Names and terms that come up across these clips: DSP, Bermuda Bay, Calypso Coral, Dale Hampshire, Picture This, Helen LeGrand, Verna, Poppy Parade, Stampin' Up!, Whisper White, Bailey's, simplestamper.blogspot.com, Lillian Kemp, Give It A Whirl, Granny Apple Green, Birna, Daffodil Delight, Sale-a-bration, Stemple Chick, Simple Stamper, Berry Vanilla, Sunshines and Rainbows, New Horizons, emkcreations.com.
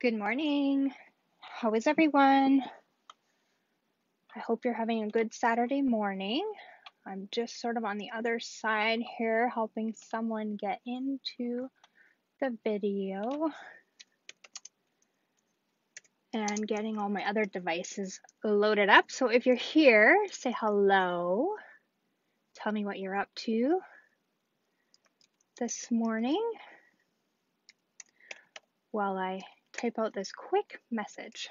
Good morning. How is everyone? I hope you're having a good Saturday morning. I'm just sort of on the other side here helping someone get into the video and getting all my other devices loaded up. So if you're here, say hello. Tell me what you're up to this morning while I type out this quick message.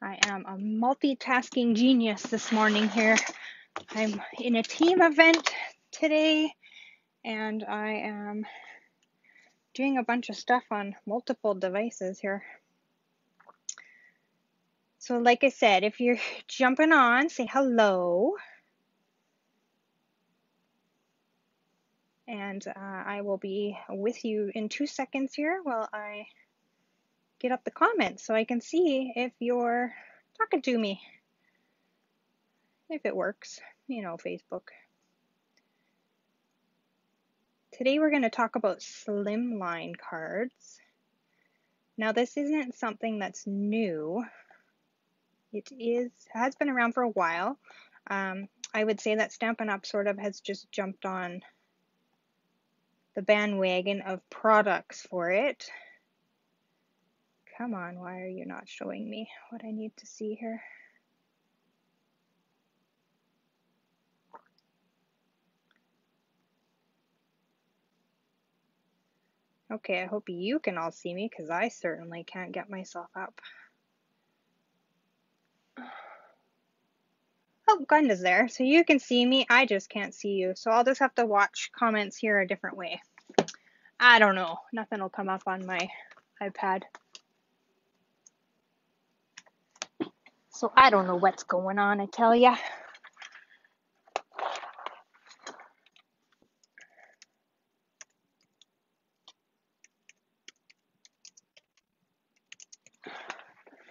I am a multitasking genius this morning here. I'm in a team event today and I am doing a bunch of stuff on multiple devices here. So like I said, if you're jumping on, say hello. And I will be with you in 2 seconds here while I get up the comments so I can see if you're talking to me. If it works, you know, Facebook. Today we're going to talk about slimline cards. Now this isn't something that's new. It has been around for a while. I would say that Stampin' Up! Sort of has just jumped on the bandwagon of products for it. Come on, why are you not showing me what I need to see here? Okay, I hope you can all see me because I certainly can't get myself up. Oh, Glenda's there, so you can see me. I just can't see you, so I'll just have to watch comments here a different way. I don't know. Nothing will come up on my iPad. So I don't know what's going on, I tell ya.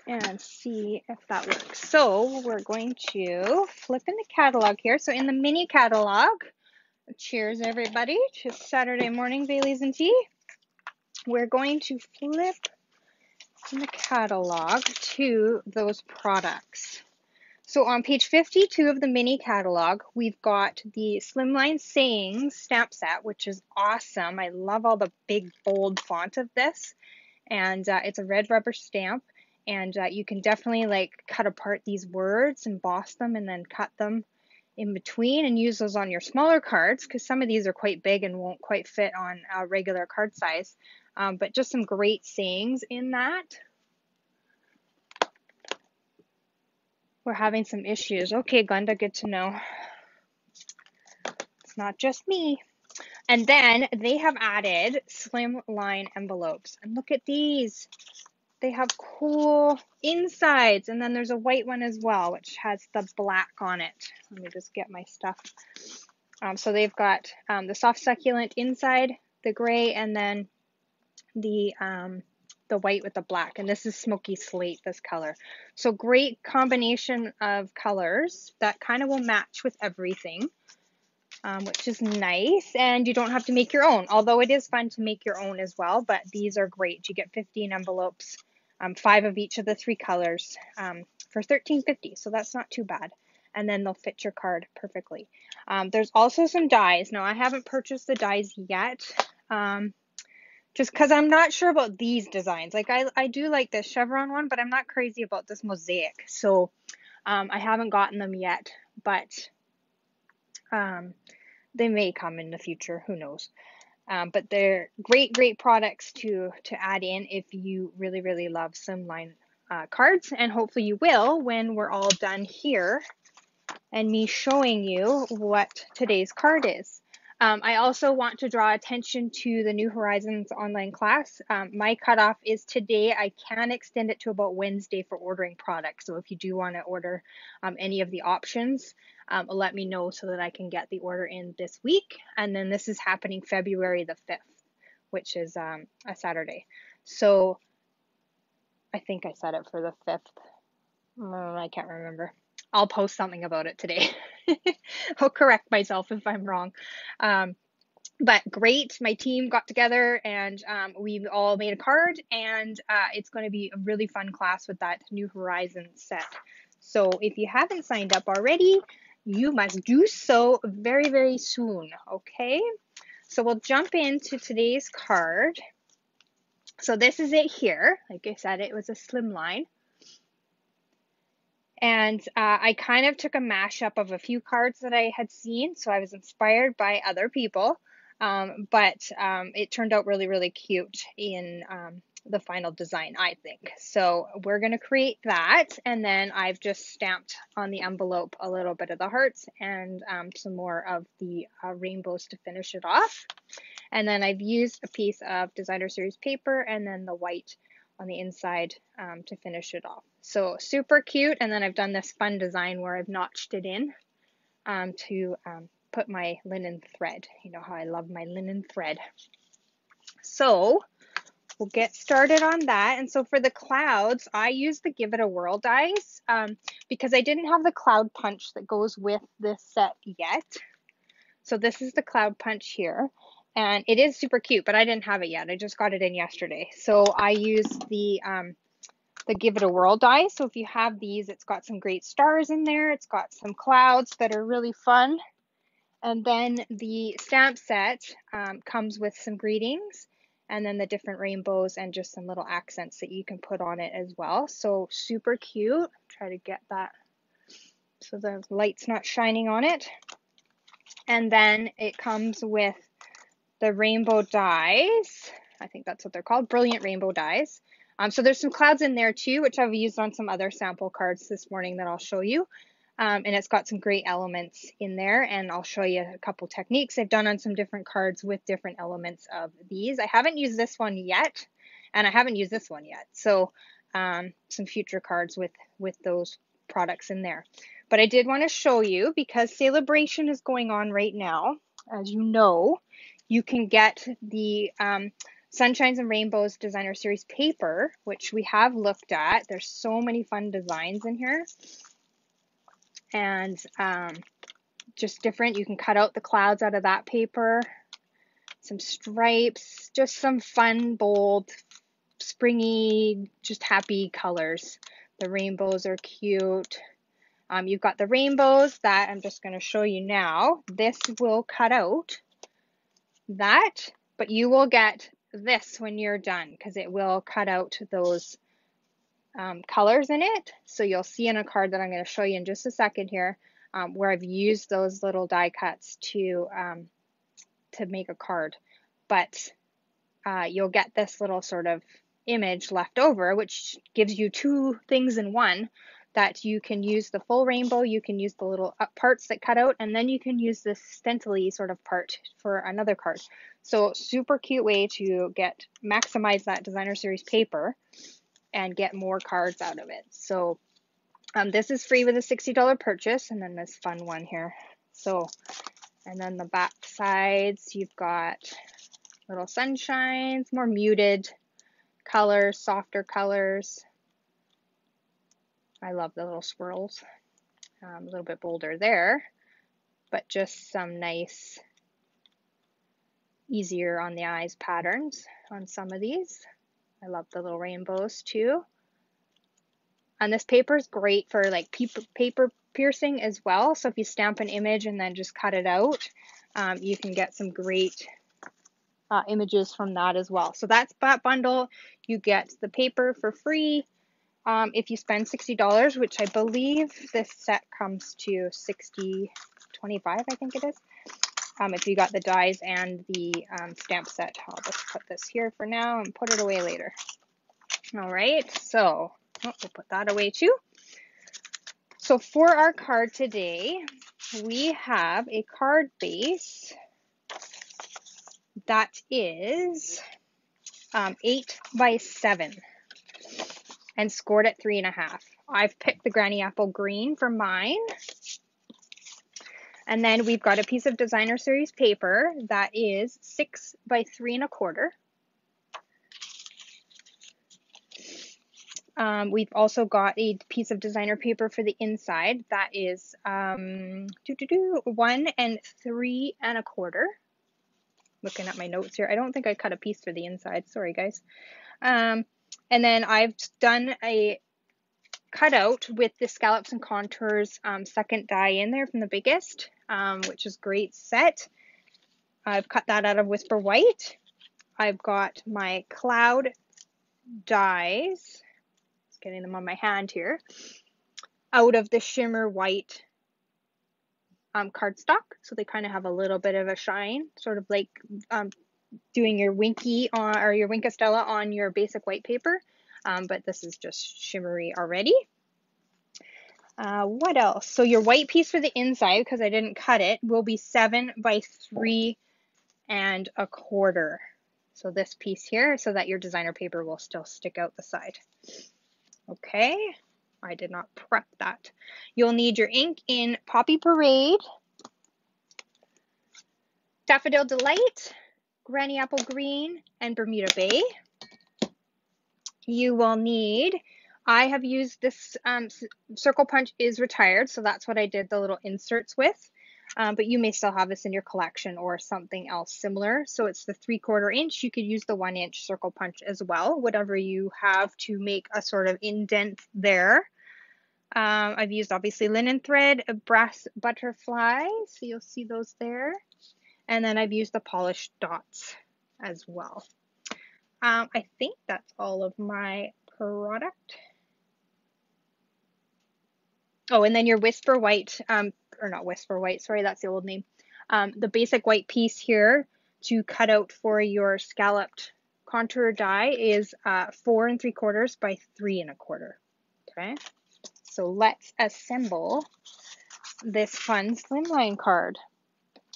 And see if that works. So we're going to flip in the catalog here. So in the mini catalog, cheers everybody to Saturday morning Bailey's and tea. We're going to flip in the catalog to those products. So on page 52 of the mini catalog, we've got the Slimline Sayings stamp set, which is awesome. I love all the big bold font of this, and it's a red rubber stamp. And you can definitely like cut apart these words, emboss them, and then cut them in between and use those on your smaller cards because some of these are quite big and won't quite fit on a regular card size. But just some great sayings in that. We're having some issues. Okay, Glenda, good to know. It's not just me. And then they have added slimline envelopes. And look at these. They have cool insides, and then there's a white one as well, which has the black on it. Let me just get my stuff. So they've got the soft succulent inside, the gray, and then the white with the black. And this is smoky slate, this color. So great combination of colors that kind of will match with everything, which is nice, and you don't have to make your own, although it is fun to make your own as well, but these are great. You get 15 envelopes, 5 of each of the 3 colors for $13.50, so that's not too bad, and then they'll fit your card perfectly. There's also some dies. Now, I haven't purchased the dies yet, just because I'm not sure about these designs. Like, I do like this chevron one, but I'm not crazy about this mosaic, so I haven't gotten them yet, but they may come in the future, who knows, but they're great products to add in if you really love slimline cards, and hopefully you will when we're all done here and me showing you what today's card is. I also want to draw attention to the New Horizons online class. My cutoff is today. I can extend it to about Wednesday for ordering products. So if you do want to order any of the options, let me know so that I can get the order in this week. And then this is happening February the 5th, which is a Saturday. So I think I set it for the 5th. I can't remember. I'll post something about it today. I'll correct myself if I'm wrong. But great, my team got together and we all made a card, and it's going to be a really fun class with that New Horizons set. So if you haven't signed up already, you must do so very, very soon, okay? So we'll jump into today's card. So this is it here. Like I said, it was a slim line. And I kind of took a mashup of a few cards that I had seen, so I was inspired by other people. But it turned out really, really cute in the final design, I think. So we're going to create that, and then I've just stamped on the envelope a little bit of the hearts and some more of the rainbows to finish it off. And then I've used a piece of designer series paper and then the white on the inside to finish it off. So super cute. And then I've done this fun design where I've notched it in to put my linen thread. You know how I love my linen thread. So we'll get started on that. And so for the clouds, I used the Give It A Whirl dies because I didn't have the cloud punch that goes with this set yet. So this is the cloud punch here. And it is super cute, but I didn't have it yet. I just got it in yesterday. So I used the Give It A Whirl die. So if you have these, it's got some great stars in there. It's got some clouds that are really fun. And then the stamp set comes with some greetings and then the different rainbows and just some little accents that you can put on it as well. So super cute. Try to get that so the light's not shining on it. And then it comes with the rainbow dies. I think that's what they're called, brilliant rainbow dies. So there's some clouds in there too, which I've used on some other sample cards this morning that I'll show you. And it's got some great elements in there, and I'll show you a couple techniques I've done on some different cards with different elements of these. I haven't used this one yet, and I haven't used this one yet. So some future cards with those products in there. But I did want to show you, because Sale-a-bration is going on right now, as you know. You can get the Sunshines and Rainbows Designer Series paper, which we have looked at. There's so many fun designs in here. And just different. You can cut out the clouds out of that paper. Some stripes. Just some fun, bold, springy, just happy colors. The rainbows are cute. You've got the rainbows that I'm just going to show you now. This will cut out that, but you will get this when you're done, because it will cut out those colors in it. So you'll see in a card that I'm going to show you in just a second here where I've used those little die cuts to make a card, but you'll get this little sort of image left over, which gives you two things in one, that you can use the full rainbow, you can use the little parts that cut out, and then you can use this stencil-y sort of part for another card. So super cute way to maximize that designer series paper and get more cards out of it. So this is free with a $60 purchase, and then this fun one here. So, and then the back sides, you've got little sunshines, more muted colors, softer colors. I love the little swirls, a little bit bolder there, but just some nice, easier on the eyes patterns on some of these. I love the little rainbows too. And this paper is great for like paper piercing as well. So if you stamp an image and then just cut it out, you can get some great images from that as well. So that's that bundle. You get the paper for free. If you spend $60, which I believe this set comes to $60.25, I think it is. If you got the dies and the stamp set, I'll just put this here for now and put it away later. All right, so we'll put that away too. So for our card today, we have a card base that is 8 by 7. And scored at 3.5. I've picked the Granny Apple Green for mine. And then we've got a piece of designer series paper that is 6 by 3.25. We've also got a piece of designer paper for the inside that is 1 and 3.25. looking at my notes here. I don't think I cut a piece for the inside. Sorry, guys. And then I've done a cutout with the Scallops and Contours second die in there from the biggest, which is great set. I've cut that out of Whisper White. I've got my cloud dies, just getting them on my hand here, out of the Shimmer White cardstock. So they kind of have a little bit of a shine, sort of like doing your Winky on, or your Winkostella on your basic white paper. But this is just shimmery already. What else? So your white piece for the inside, because I didn't cut it, will be 7 by 3 1/4. So this piece here, so that your designer paper will still stick out the side. Okay, I did not prep that. You'll need your ink in Poppy Parade, Daffodil Delight, Granny Apple Green, and Bermuda Bay. You will need, I have used this, Circle Punch is retired, so that's what I did the little inserts with. But you may still have this in your collection or something else similar. So it's the 3/4 inch. You could use the 1 inch Circle Punch as well, whatever you have to make a sort of indent there. I've used obviously linen thread, a brass butterfly, so you'll see those there. And then I've used the polished dots as well. I think that's all of my product. Oh, and then your Whisper White, or not Whisper White, sorry, that's the old name. The basic white piece here to cut out for your scalloped contour die is 4 3/4 by 3 1/4. Okay, so let's assemble this fun slimline card.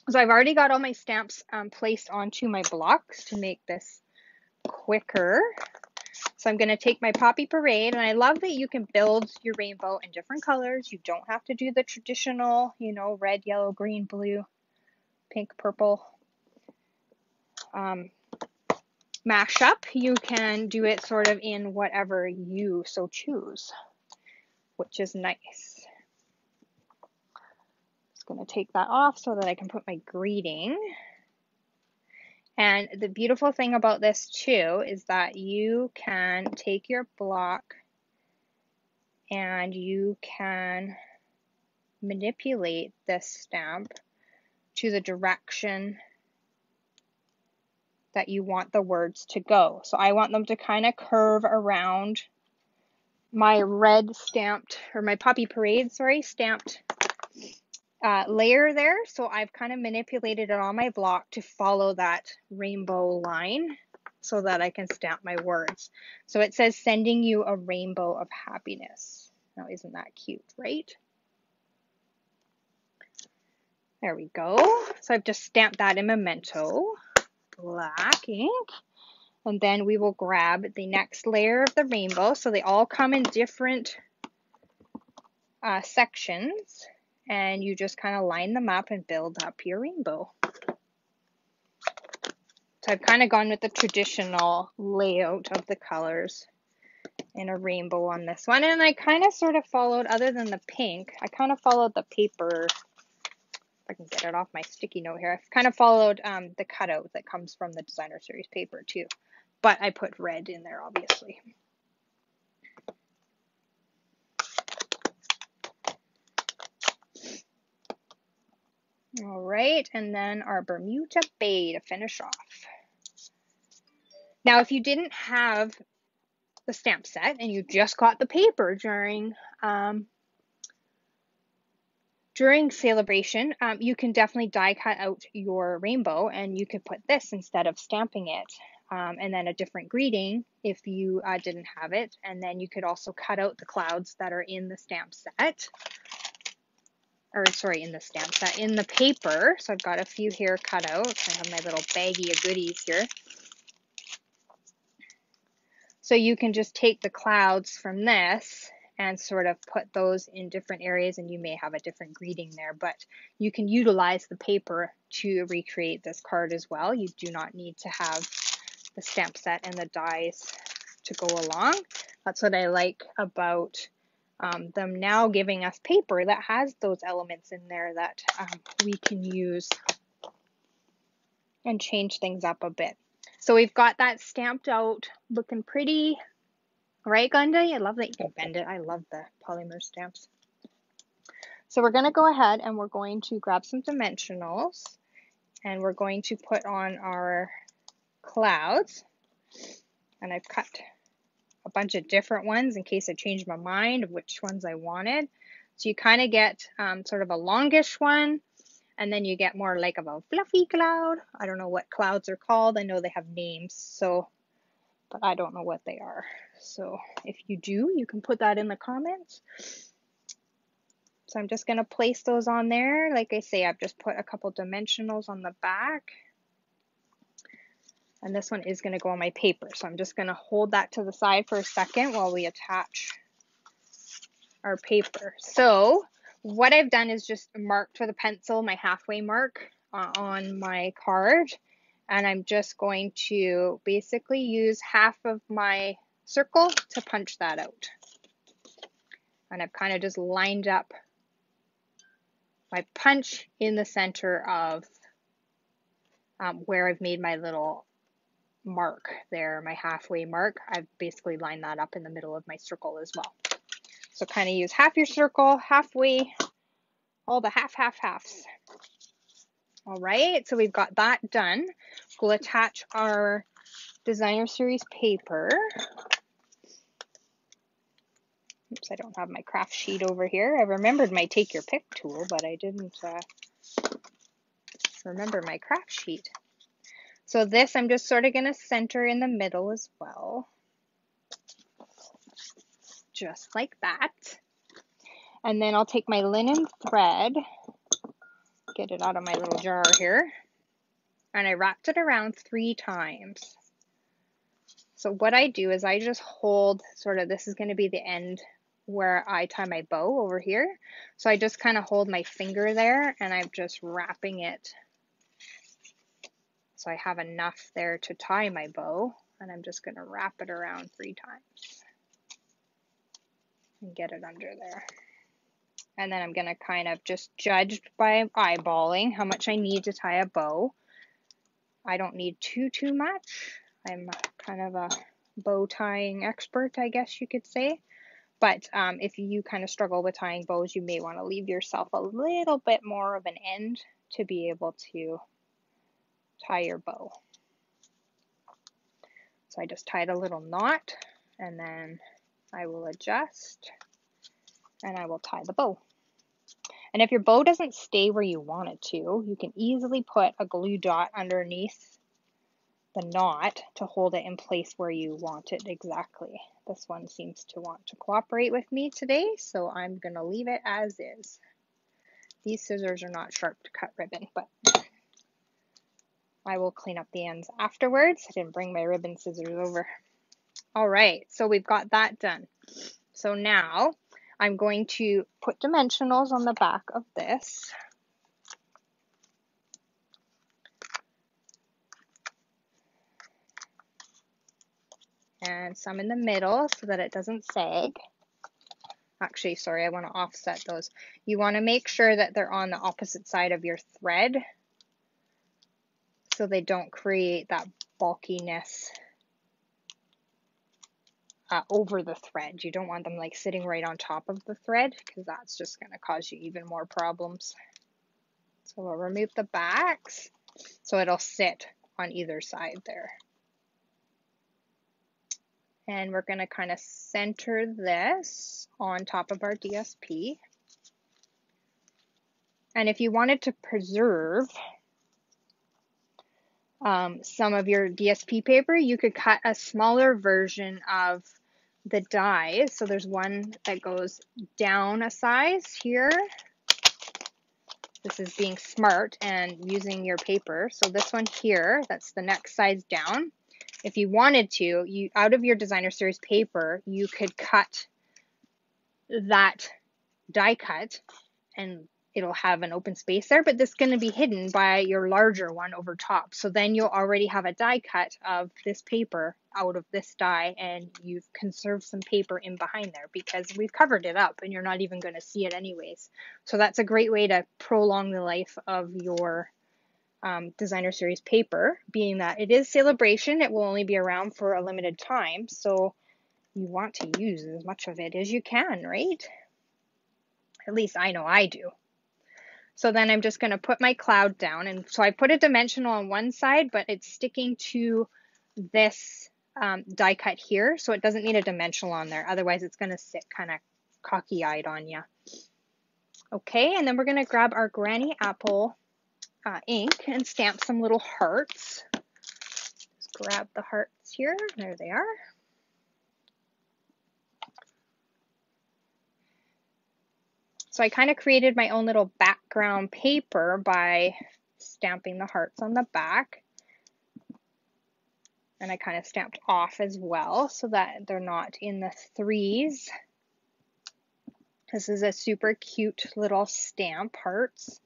So I've already got all my stamps placed onto my blocks to make this quicker. So I'm going to take my Poppy Parade, and I love that you can build your rainbow in different colors. You don't have to do the traditional, you know, red, yellow, green, blue, pink, purple mashup. You can do it sort of in whatever you so choose, which is nice. Just going to take that off so that I can put my greeting. And the beautiful thing about this too is that you can take your block and you can manipulate this stamp to the direction that you want the words to go. So I want them to kind of curve around my red stamped, or my Poppy Parade, sorry, stamped layer there. So I've kind of manipulated it on my block to follow that rainbow line so that I can stamp my words. So it says, sending you a rainbow of happiness. Now, isn't that cute, right? There we go. So I've just stamped that in Memento black ink. And then we will grab the next layer of the rainbow. So they all come in different sections. And you just kind of line them up and build up your rainbow. So I've kind of gone with the traditional layout of the colors in a rainbow on this one. And I kind of sort of followed, other than the pink, I kind of followed the paper. If I can get it off my sticky note here. I've kind of followed the cutout that comes from the Designer Series paper too. But I put red in there, obviously. All right, and then our Bermuda Bay to finish off. Now, if you didn't have the stamp set and you just got the paper during Sale-a-bration, you can definitely die cut out your rainbow, and you could put this instead of stamping it, and then a different greeting if you didn't have it. And then you could also cut out the clouds that are in the stamp set. Or sorry, in the stamp set, in the paper. So I've got a few here cut out. I have my little baggie of goodies here. So you can just take the clouds from this and sort of put those in different areas, and you may have a different greeting there, but you can utilize the paper to recreate this card as well. You do not need to have the stamp set and the dies to go along. That's what I like about them now giving us paper that has those elements in there that we can use and change things up a bit. So we've got that stamped out, looking pretty. Right, Glendy? I love that you can bend it. I love the polymer stamps. So we're going to go ahead and we're going to grab some dimensionals and we're going to put on our clouds. And I've cut a bunch of different ones in case I changed my mind of which ones I wanted. So you kind of get sort of a longish one, and then you get more like of a fluffy cloud. I don't know what clouds are called. I know they have names, so, but I don't know what they are. So if you do, you can put that in the comments. So I'm just going to place those on there. Like I say, I've just put a couple dimensionals on the back. And this one is going to go on my paper. So I'm just going to hold that to the side for a second while we attach our paper. So what I've done is just marked with a pencil my halfway mark on my card. And I'm just going to basically use half of my circle to punch that out. And I've kind of just lined up my punch in the center of where I've made my little mark there, my halfway mark. I've basically lined that up in the middle of my circle as well. So kind of use half your circle, halfway, all the halves. All right, so we've got that done. We'll attach our designer series paper. Oops, I don't have my craft sheet over here. I remembered my take your pick tool, but I didn't remember my craft sheet. So this, I'm just sort of going to center in the middle as well. Just like that. And then I'll take my linen thread, get it out of my little jar here, and I wrapped it around 3 times. So what I do is I just hold sort of, this is going to be the end where I tie my bow over here. So I just kind of hold my finger there and I'm just wrapping it. So I have enough there to tie my bow, and I'm just going to wrap it around 3 times and get it under there. And then I'm going to kind of just judge by eyeballing how much I need to tie a bow. I don't need too much. I'm kind of a bow tying expert, I guess you could say. But if you kind of struggle with tying bows, you may want to leave yourself a little bit more of an end to be able to tie your bow. So I just tied a little knot, and then I will adjust, and I will tie the bow. And if your bow doesn't stay where you want it to, you can easily put a glue dot underneath the knot to hold it in place where you want it exactly. This one seems to want to cooperate with me today, so I'm going to leave it as is. These scissors are not sharp to cut ribbon, but I will clean up the ends afterwards. I didn't bring my ribbon scissors over. All right, so we've got that done. So now I'm going to put dimensionals on the back of this. And some in the middle so that it doesn't sag. Actually, sorry, I want to offset those. You want to make sure that they're on the opposite side of your thread so they don't create that bulkiness over the thread. You don't want them like sitting right on top of the thread because that's just going to cause you even more problems. So we'll remove the backs so it'll sit on either side there. And we're going to kind of center this on top of our DSP. And if you wanted to preserve some of your DSP paper, you could cut a smaller version of the dies. So there's one that goes down a size here. This is being smart and using your paper. So this one here, that's the next size down. If you wanted to, you out of your designer series paper, you could cut that die cut and it'll have an open space there, but this is going to be hidden by your larger one over top. So then you'll already have a die cut of this paper out of this die, and you've conserved some paper in behind there because we've covered it up and you're not even going to see it anyways. So that's a great way to prolong the life of your Designer Series paper, being that it is Sale-a-bration. It will only be around for a limited time, so you want to use as much of it as you can, right? At least I know I do. So then I'm just going to put my cloud down, and so I put a dimensional on one side, but it's sticking to this die cut here, so it doesn't need a dimensional on there, otherwise it's going to sit kind of cocky-eyed on you. Okay, and then we're going to grab our Granny Apple ink and stamp some little hearts. Just grab the hearts here. There they are. So I kind of created my own little background paper by stamping the hearts on the back. And I kind of stamped off as well so that they're not in the threes. This is a super cute little stamp, hearts,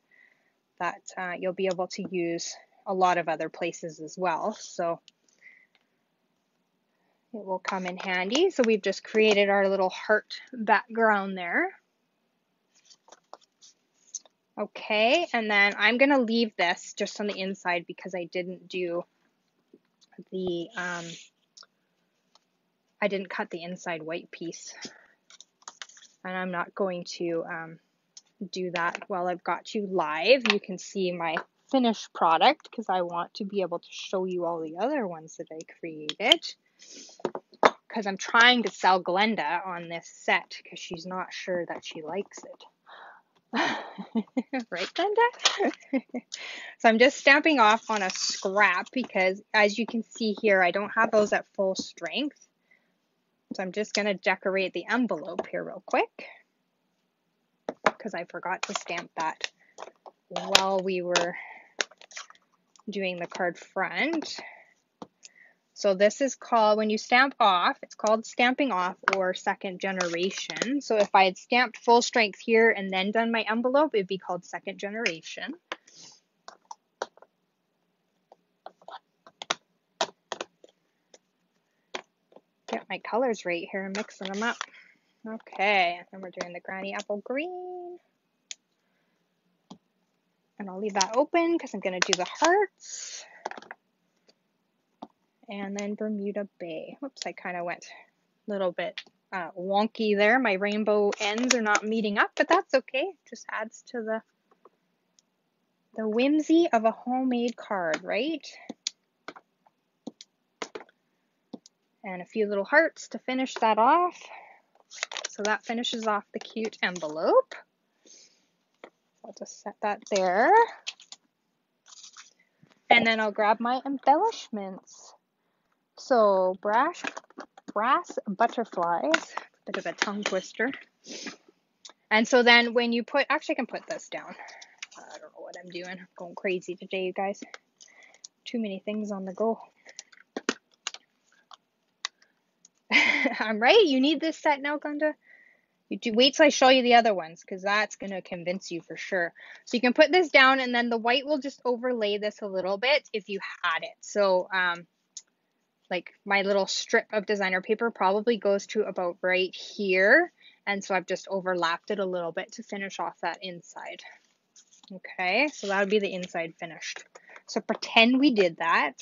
that you'll be able to use a lot of other places as well. So it will come in handy. So we've just created our little heart background there. Okay, and then I'm going to leave this just on the inside because I didn't do the, I didn't cut the inside white piece. And I'm not going to do that while I've got you live. You can see my finished product because I want to be able to show you all the other ones that I created, because I'm trying to sell Glenda on this set because she's not sure that she likes it. Right, Glenda? So I'm just stamping off on a scrap because, as you can see here, I don't have those at full strength. So I'm just going to decorate the envelope here real quick, because I forgot to stamp that while we were doing the card front. So this is called, when you stamp off, it's called stamping off or second generation. So if I had stamped full strength here and then done my envelope, it'd be called second generation. Get my colors right here, mixing them up. Okay, and we're doing the Granny Apple Green. And I'll leave that open because I'm going to do the hearts. And then Bermuda Bay. Whoops, I kind of went a little bit wonky there. My rainbow ends are not meeting up, but that's okay. Just adds to the whimsy of a homemade card, right? And a few little hearts to finish that off. So that finishes off the cute envelope. I'll just set that there. And then I'll grab my embellishments. So brass butterflies, bit of a tongue twister. And so then when you put, actually I can put this down. I don't know what I'm doing. I'm going crazy today, you guys. Too many things on the go. I'm right. You need this set now, Glenda. You do. Wait till I show you the other ones, because that's going to convince you for sure. So you can put this down, and then the white will just overlay this a little bit if you had it. So like my little strip of designer paper probably goes to about right here. And so I've just overlapped it a little bit to finish off that inside. Okay, so that would be the inside finished. So pretend we did that.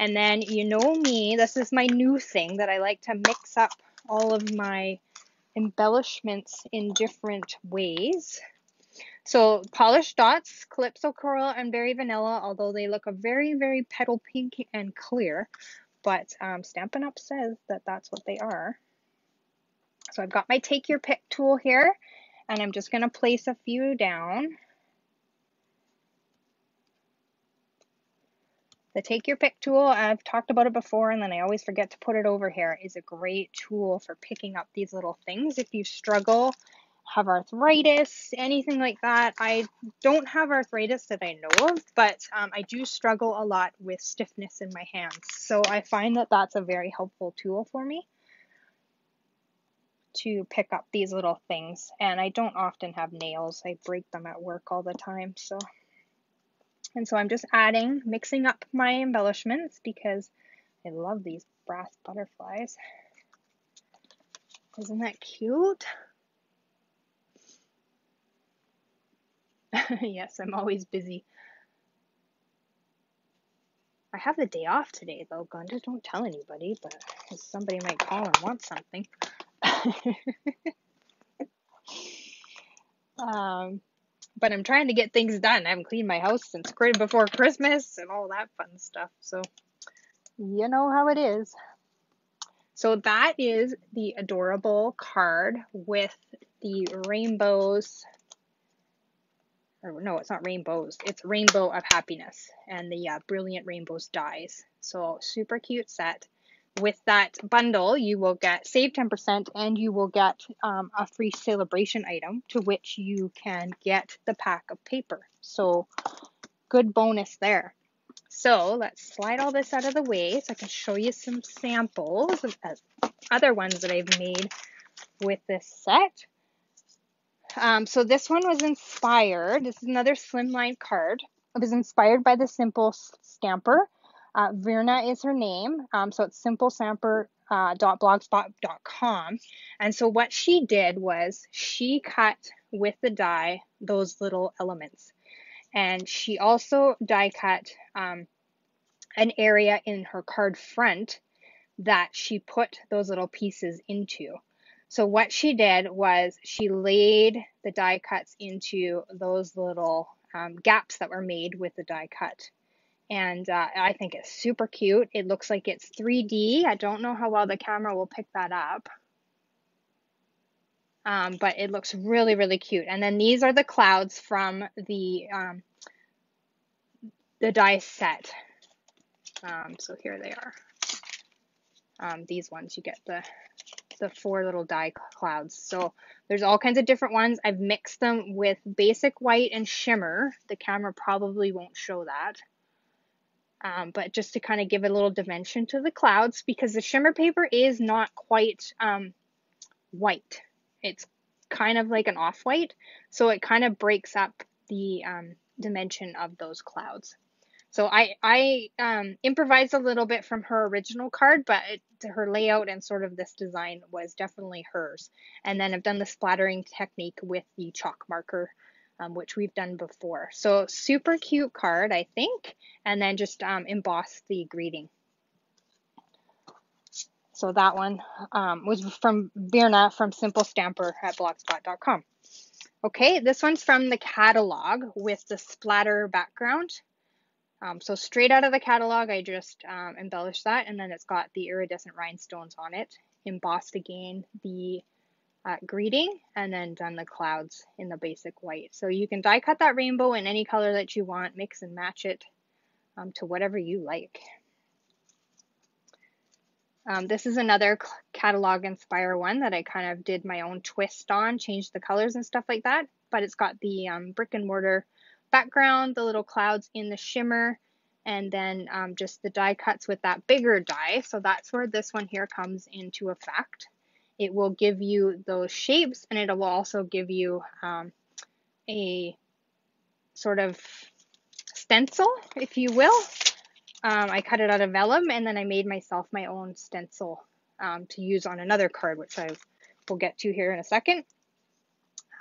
And then, you know me, this is my new thing that I like to mix up all of my embellishments in different ways. So polished dots, Calypso Coral and Berry Vanilla, although they look a very, very petal pink and clear, but Stampin' Up! Says that that's what they are. So I've got my Take Your Pick tool here, and I'm just going to place a few down. The Take Your Pick tool, I've talked about it before, and then I always forget to put it over here, is a great tool for picking up these little things. If you struggle, have arthritis, anything like that. I don't have arthritis that I know of, but I do struggle a lot with stiffness in my hands. So I find that that's a very helpful tool for me to pick up these little things. And I don't often have nails. I break them at work all the time, so... And so I'm just adding, mixing up my embellishments because I love these brass butterflies. Isn't that cute? Yes, I'm always busy. I have the day off today, though, Glenda. Don't tell anybody, but somebody might call and want something. But I'm trying to get things done. I haven't cleaned my house since before Christmas and all that fun stuff. So you know how it is. So that is the adorable card with the rainbows. Or no, it's not rainbows. It's Rainbow of Happiness and the Brilliant Rainbows dies. So super cute set. With that bundle, you will get save 10% and you will get a free Sale-a-bration item, to which you can get the pack of paper. So good bonus there. So let's slide all this out of the way so I can show you some samples of other ones that I've made with this set. So this one was inspired. This is another slimline card. It was inspired by the Simple Stamper. Verna is her name. So it's simplestamper.blogspot.com. And so what she did was she cut with the die those little elements. And she also die cut an area in her card front that she put those little pieces into. So what she did was she laid the die cuts into those little gaps that were made with the die cut. And I think it's super cute. It looks like it's 3D. I don't know how well the camera will pick that up. But it looks really, really cute. And then these are the clouds from the die set. So here they are. These ones, you get the four little die clouds. So there's all kinds of different ones. I've mixed them with basic white and shimmer. The camera probably won't show that. But just to kind of give it a little dimension to the clouds, because the shimmer paper is not quite white. It's kind of like an off-white, so it kind of breaks up the dimension of those clouds. So I improvised a little bit from her original card, but her layout and sort of this design was definitely hers. And then I've done the splattering technique with the chalk marker, which we've done before. So super cute card, I think. And then just embossed the greeting. So that one was from Birna from Simple Stamper at blogspot.com. Okay, this one's from the catalog with the splatter background. So straight out of the catalog, I just embellished that, and then it's got the iridescent rhinestones on it, embossed again the greeting, and then done the clouds in the basic white. So you can die cut that rainbow in any color that you want, mix and match it to whatever you like. This is another catalog inspire one that I kind of did my own twist on, changed the colors and stuff like that, but it's got the brick and mortar background, the little clouds in the shimmer, and then just the die cuts with that bigger die. So that's where this one here comes into effect. It will give you those shapes, and it will also give you a sort of stencil, if you will. I cut it out of vellum, and then I made myself my own stencil to use on another card, which I will get to here in a second.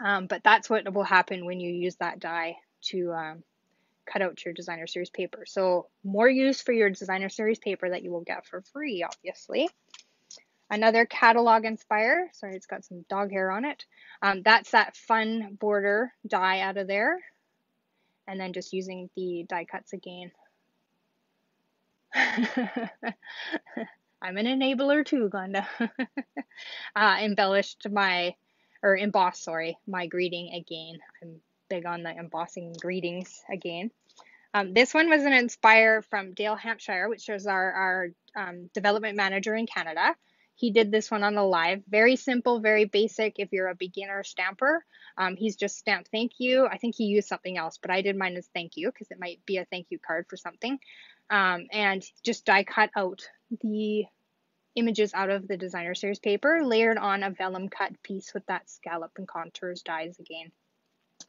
But that's what will happen when you use that die to cut out your designer series paper. So more use for your designer series paper that you will get for free, obviously. Another catalog inspire, sorry, it's got some dog hair on it. That's that fun border die out of there. And then just using the die cuts again. I'm an enabler too, Glenda. Embossed my greeting again. I'm big on the embossing greetings again. This one was an inspire from Dale Hampshire, which is our development manager in Canada. He did this one on the live. Very simple, very basic if you're a beginner stamper. He's just stamped thank you. I think he used something else, but I did mine as thank you because it might be a thank you card for something. And just die cut out the images out of the designer series paper, layered on a vellum cut piece with that scallop and contours dies again.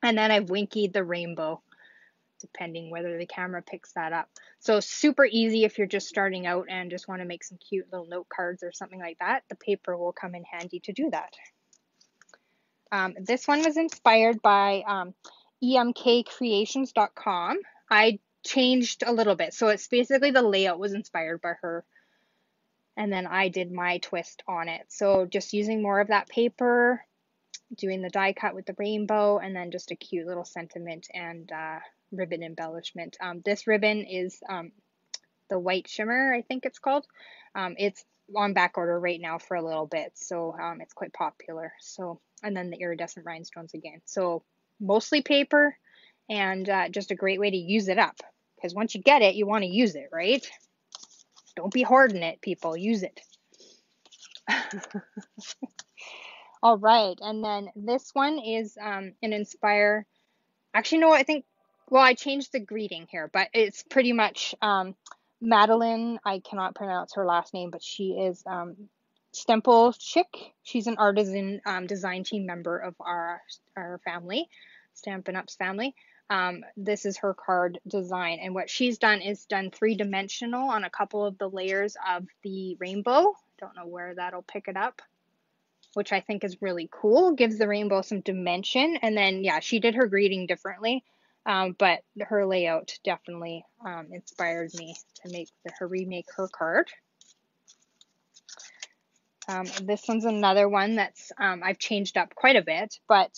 And then I've winkied the rainbow, depending whether the camera picks that up. So super easy if you're just starting out and just want to make some cute little note cards or something like that. The paper will come in handy to do that. This one was inspired by emkcreations.com. I changed a little bit. So it's basically the layout was inspired by her. And then I did my twist on it. So just using more of that paper, doing the die cut with the rainbow, and then just a cute little sentiment and ribbon embellishment. This ribbon is the white shimmer, I think it's called. It's on back order right now for a little bit. So it's quite popular. So, and then the iridescent rhinestones again. So mostly paper and just a great way to use it up. Because once you get it, you want to use it, right? Don't be hoarding it, people. Use it. All right. And then this one is an inspire. Actually, no, I think, well, I changed the greeting here, but it's pretty much Madeline. I cannot pronounce her last name, but she is Stemple Chick. She's an artisan design team member of our family, Stampin' Up's family. This is her card design, and what she's done is done three-dimensional on a couple of the layers of the rainbow. Don't know where that'll pick it up, which I think is really cool. Gives the rainbow some dimension, and then yeah, she did her greeting differently, but her layout definitely inspired me to make remake her card. This one's another one that's I've changed up quite a bit, but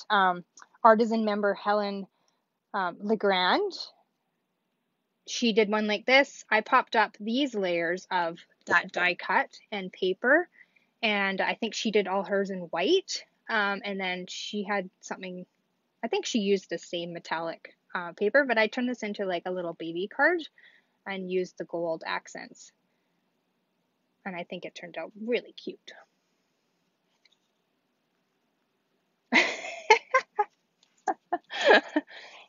artisan member Helen LeGrand, she did one like this. I popped up these layers of that die cut and paper, and I think she did all hers in white, and then she had something, I think she used the same metallic paper, but I turned this into like a little baby card and used the gold accents, and I think it turned out really cute.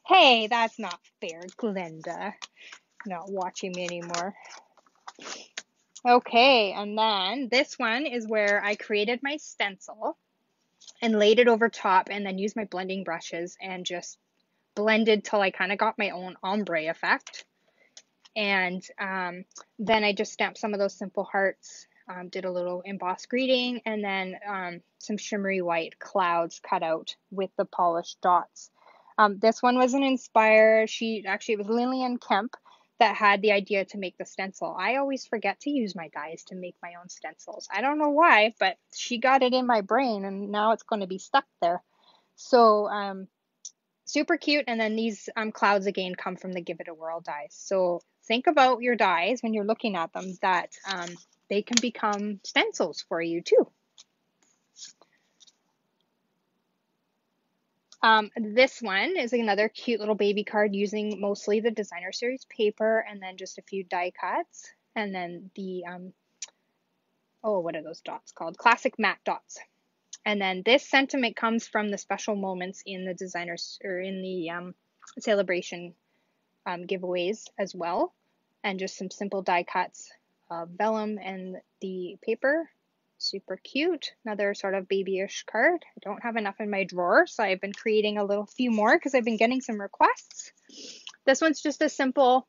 Hey, that's not fair, Glenda. Not watching me anymore. Okay, and then this one is where I created my stencil and laid it over top and then used my blending brushes and just blended till I kind of got my own ombre effect. And then I just stamped some of those simple hearts, did a little embossed greeting, and then some shimmery white clouds cut out with the polished dots. This one was an inspire. She actually, it was Lillian Kemp that had the idea to make the stencil. I always forget to use my dies to make my own stencils. I don't know why, but she got it in my brain and now it's going to be stuck there. So super cute. And then these clouds again come from the Give It A Whirl dies. So think about your dies when you're looking at them, that they can become stencils for you too. This one is another cute little baby card using mostly the designer series paper and then just a few die cuts and then the, oh, what are those dots called? Classic matte dots. And then this sentiment comes from the special moments in the designers or in the Sale-a-bration giveaways as well. And just some simple die cuts of vellum and the paper. Super cute. Another sort of babyish card. I don't have enough in my drawer, so I've been creating a little few more because I've been getting some requests. This one's just a simple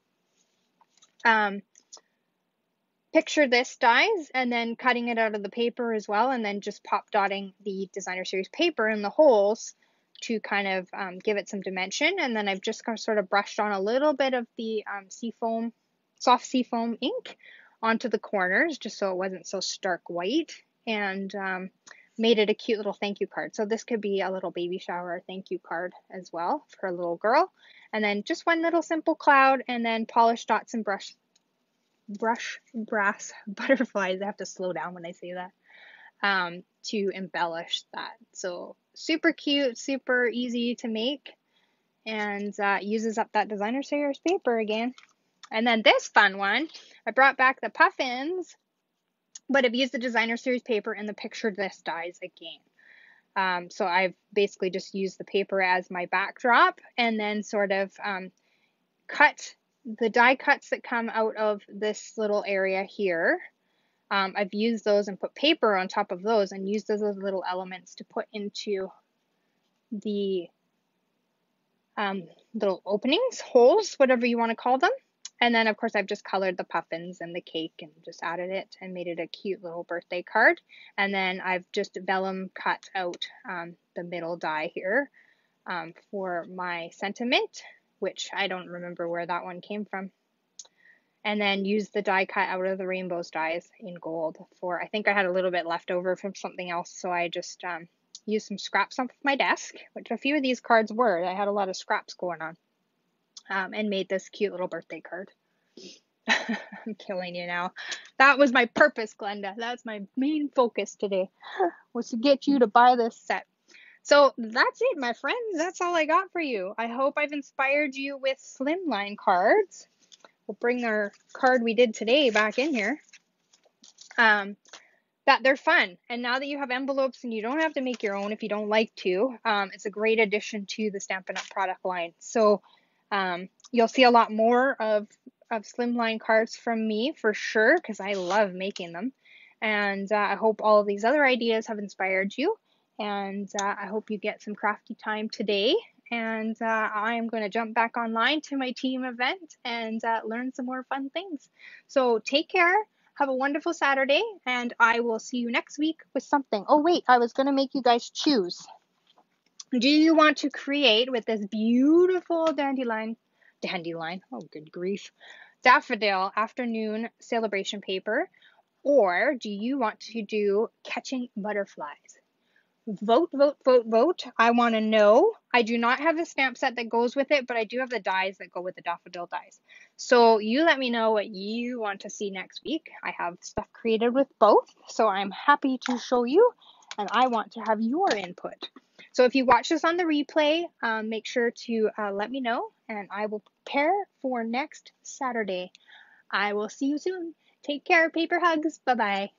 Picture This dies and then cutting it out of the paper as well, and then just pop dotting the designer series paper in the holes to kind of give it some dimension. And then I've just sort of brushed on a little bit of the seafoam, soft seafoam ink onto the corners just so it wasn't so stark white, and made it a cute little thank you card. So this could be a little baby shower thank you card as well for a little girl. And then just one little simple cloud and then polished dots and brass butterflies. I have to slow down when I say that to embellish that. So super cute, super easy to make, and uses up that designer series paper again. And then this fun one, I brought back the puffins, but I've used the designer series paper and the Picture This dies again. So I've basically just used the paper as my backdrop and then sort of cut the die cuts that come out of this little area here. I've used those and put paper on top of those and used those as little elements to put into the little openings, holes, whatever you want to call them. And then, of course, I've just colored the puffins and the cake and just added it and made it a cute little birthday card. And then I've just vellum cut out the middle die here for my sentiment which I don't remember where that one came from. And then use the die cut out of the rainbows dies in gold for, I think I had a little bit left over from something else, so I just used some scraps off my desk, which a few of these cards were. I had a lot of scraps going on, and made this cute little birthday card. I'm killing you now. That was my purpose, Glenda. That's my main focus today, was to get you to buy this set. So that's it, my friends. That's all I got for you. I hope I've inspired you with slimline cards. We'll bring our card we did today back in here. That they're fun. And now that you have envelopes and you don't have to make your own if you don't like to, it's a great addition to the Stampin' Up! Product line. So you'll see a lot more of slimline cards from me for sure, because I love making them. And I hope all of these other ideas have inspired you. And I hope you get some crafty time today. And I'm going to jump back online to my team event and learn some more fun things. So take care. Have a wonderful Saturday. And I will see you next week with something. Oh, wait. I was going to make you guys choose. Do you want to create with this beautiful dandelion? Oh, good grief. Daffodil afternoon celebration paper. Or do you want to do catching butterflies? Vote, vote, vote, vote. I want to know. I do not have the stamp set that goes with it, but I do have the dies that go with the daffodil dies. So you let me know what you want to see next week. I have stuff created with both, so I'm happy to show you, and I want to have your input. So if you watch this on the replay, make sure to let me know, and I will prepare for next Saturday. I will see you soon. Take care. Paper hugs. Bye-bye.